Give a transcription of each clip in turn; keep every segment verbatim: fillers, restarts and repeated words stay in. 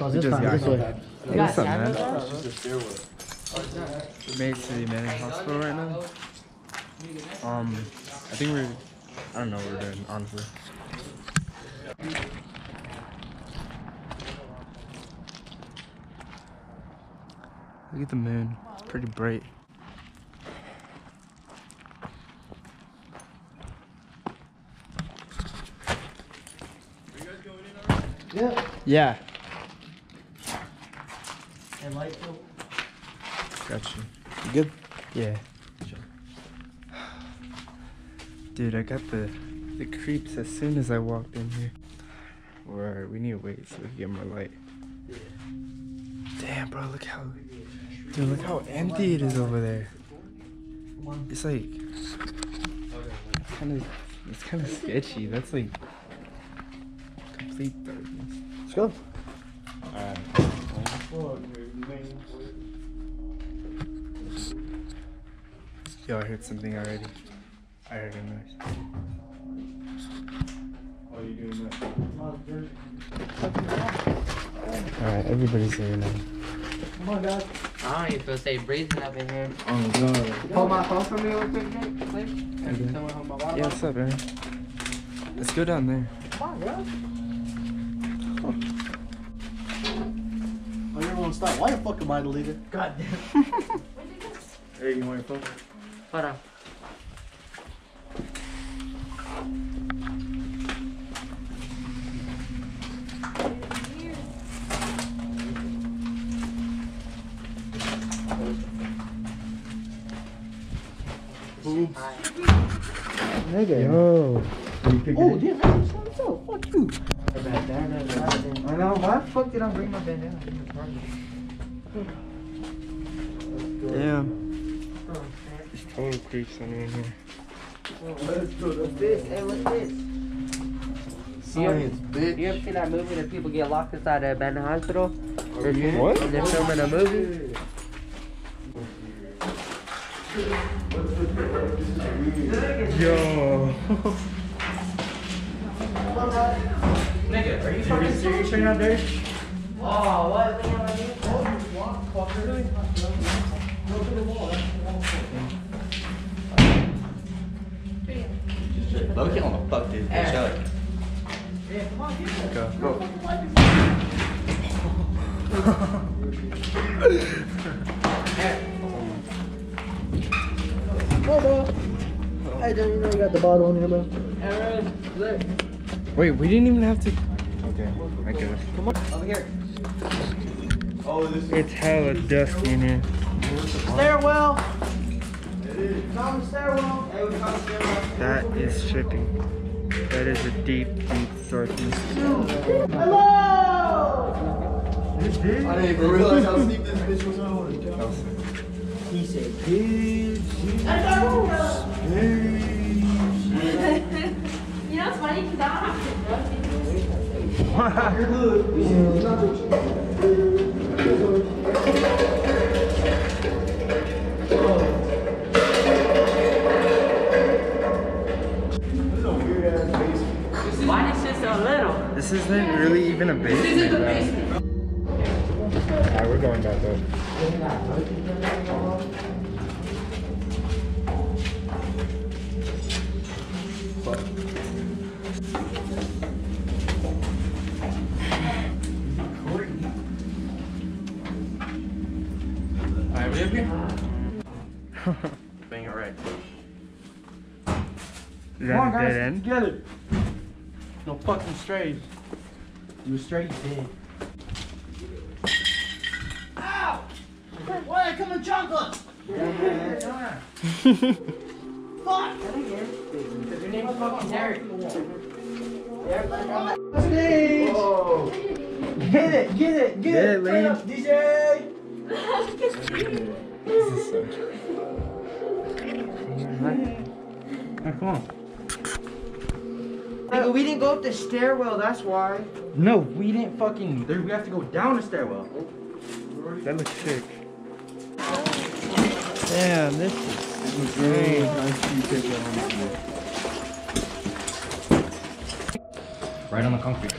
close. It's fine. It's fine. What's up, man? We're made to the Manning hospital right now. Um, I think we're, I don't know what we're doing, honestly. Look at the moon. It's pretty bright. Yeah. Yeah. And light bill. Gotcha. You good? Yeah. Sure. Dude, I got the the creeps as soon as I walked in here. Alright, we need to wait so we can get more light. Yeah. Damn, bro, look how dude, look how empty it is over there. It's like it's kind of it's kind of sketchy. That's like. Let's go. Alright. Yo, I heard something already. I heard a noise. Why are you doing that? Alright, everybody's here now. Come on, guys. I don't even feel safe breathing up in here. Oh, God. Hold my phone for me real quick, Nick, please. Okay. Yeah, what's up, man? Let's go down there. Come on, guys. Oh, everyone stop. Why the fuck am I the leader? God damn. Hey, you want your phone? Hold on. Oops. Nigga. Yo. Oh, damn, that's himself. Fuck you. I know, why the fuck did I bring my bandana? Damn. There's total creeps on me in here. What's this? Hey, what's this? Science, bitch. You ever seen that movie that people get locked inside a abandoned hospital? What? And they're filming a movie? Yo. Nigga, are you fucking serious right now, Derek? Oh, what? Loki, I wanna fuck this bitch up. Yeah, come on, get go. Go. Bro, I didn't even know you got the bottle in here, bro. Aaron, look. Wait, we didn't even have to. Okay, I guess. Come on, over here. Oh, this is. It's hella dusty in here. Stairwell. It's on the stairwell. Hey, we found the stairwell. That is shipping. That is a deep, deep darkness. Hello. This bitch. I didn't even realize how deep this bitch was on. He said, "Bitch." I got it. You know, it's funny because I don't have to do. Why is this shit so little? This isn't really even a basement. This isn't a basement. Alright, we're going back though. Bang it right. Come on, guys, end? Get it. No fucking strays. You were straight dead. Ow! Why did I come to chocolate? Fuck! Your name is fucking Derek. Derek, get it, get it, get it. Turn up, D J. This is so true. Right, come on. Nigga, we didn't go up the stairwell, that's why. No, we didn't fucking. There, we have to go down the stairwell. That looks sick. Damn, this is great. Right on the concrete.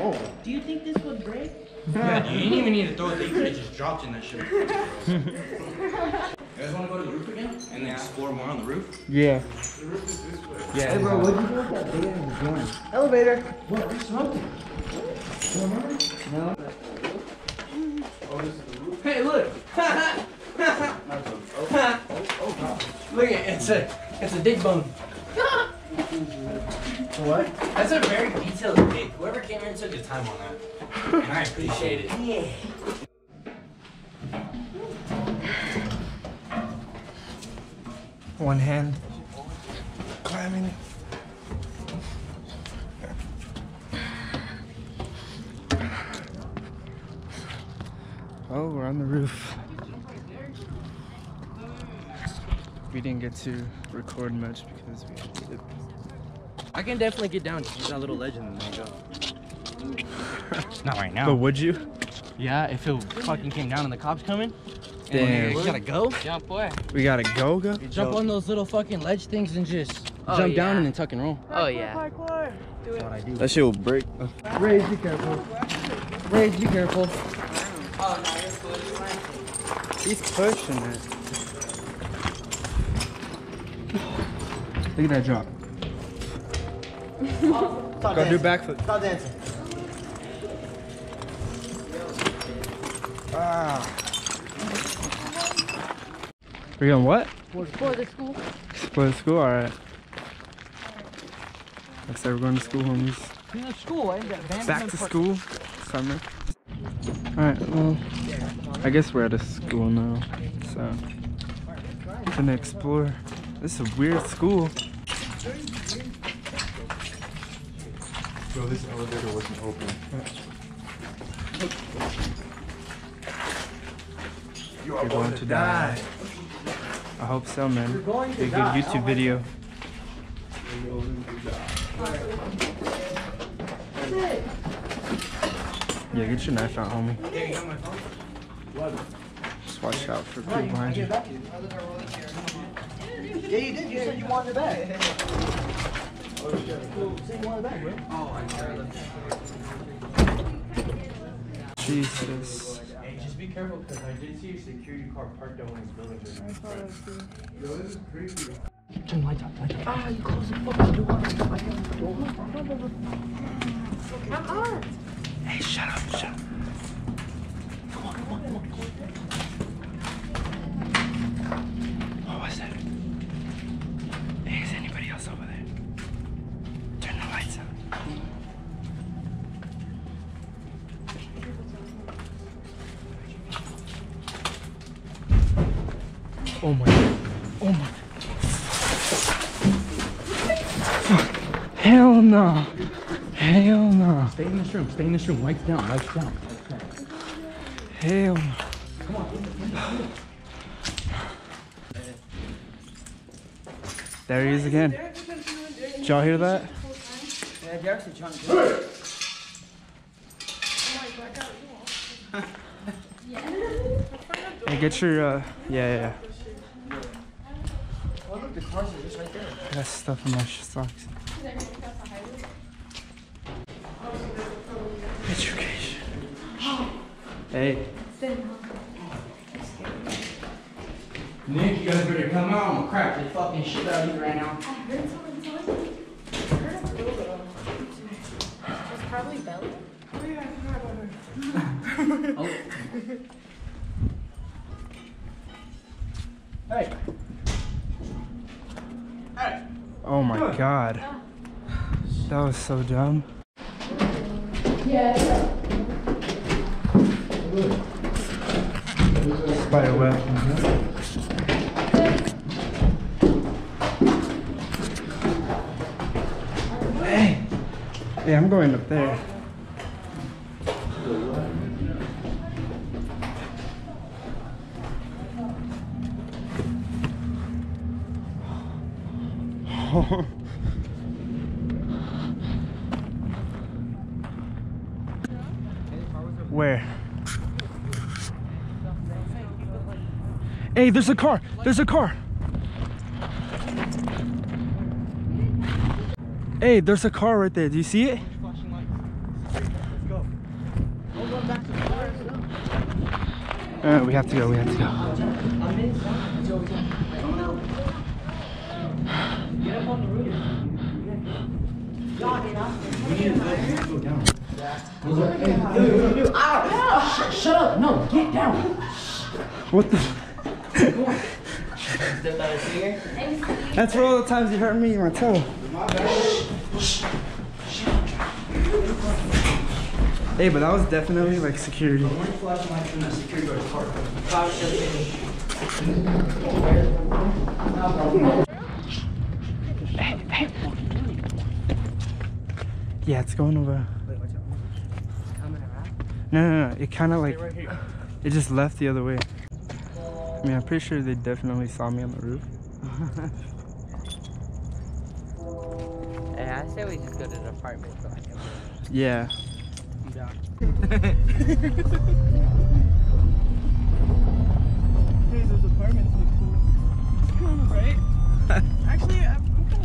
Oh, Oh. Do you think this would break? Yeah, dude, you didn't even need to throw it. They could have just dropped in that shit. You guys want to go to the roof again and then explore more on the roof? Yeah. The roof is this way. Yeah. Hey, bro, what'd you do with that data in the joint? Elevator. What? There's something. You remember? No. Oh, this is the roof. Hey, look. Ha ha. Ha. Oh, no. Look at it. It's a, it's a dick bone. What? That's a very detailed pick. Whoever came here took the time on that. And I appreciate it. Yeah. One hand. Climbing. Oh, we're on the roof. We didn't get to record much because we had to. I can definitely get down to that little ledge and then go. Not right now. But would you? Yeah, if it fucking came down and the cops coming. Damn. We gotta go? Yeah, boy. We gotta go, go? You jump go. on those little fucking ledge things and just oh, jump yeah. down and then tuck and roll. Oh, oh yeah. Parkour, parkour. Do it. What I do. That shit will break. Okay. Reyes, be careful. Reyes, be careful. Oh, no, you're pushing. He's pushing it. Look at that drop. Go dancing. Do backflip. Stop dancing. Ah. We're going what? For the school. For the school, alright. Looks like we're going to school, homies. To the school, eh? Back to school. Summer. Alright, well, I guess we're at a school now. So, we're gonna explore. This is a weird school. Bro, this elevator wasn't open. You are You're going to, to die. die. I hope so, man. You're going to Be a good die. YouTube video. You're going to die. Yeah, get your knife out, homie. There, you got my phone? Just watch out for people behind you. Yeah, you did. You said you wanted it back. Oh, you said you wanted it back, bro. Oh, I'm sorry. Jesus. Hey, just be careful, because I did see a security car parked on one of these buildings. I Yo, this is creepy. Turn lights out, lights out. Ah, you closed the fucking door. I got the door. I'm on. Hey, shut up, shut up. Come on, come on, come on. What was that? Over there. Turn the lights out. Oh my god. Oh my. Fuck. Hell no. Hell no. Stay in this room. Stay in this room. Lights down. Lights down. Lights down. Hell no. Come on. There he is again. Did y'all hear that? Yeah, Derek's trying to do it. Hey, get your, uh, yeah, yeah. Oh, look, the cars are just right there. I got stuff in my socks. Education. Hey. Nick, you guys better come out. I'm gonna crack the fucking shit out of you right now. I heard someone talking. I heard a little bit. It's probably Bella. Oh, yeah, I forgot about her. Oh. Hey. Hey. Oh my Good. god. That was so dumb. Yeah. Spider web. Mm-hmm. Hey! Hey, I'm going up there. Oh. Where? Hey, there's a car! There's a car! Hey, there's a car right there. Do you see it? Alright, we have to go, we have to go. Ow! Shut up! No, get down! What the? That's for all the times you hurt me in my toe. Hey, but that was definitely like security. Hey, hey. Yeah, it's going over. No, no, no. It kind of like it just left the other way. I mean, I'm pretty sure they definitely saw me on the roof. Hey, I say we just go to the apartment. So I can... Yeah. Yeah. Hey, those apartments look cool. It's cool, right? Actually, I'm, I'm kind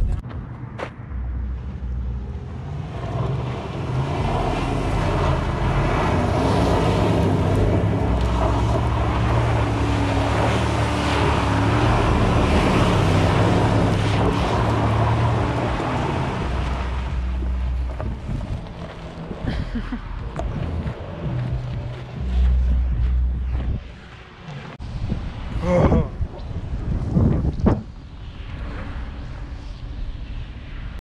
of down.